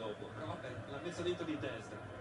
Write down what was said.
dopo, però vabbè, l'ha messa dentro di testa.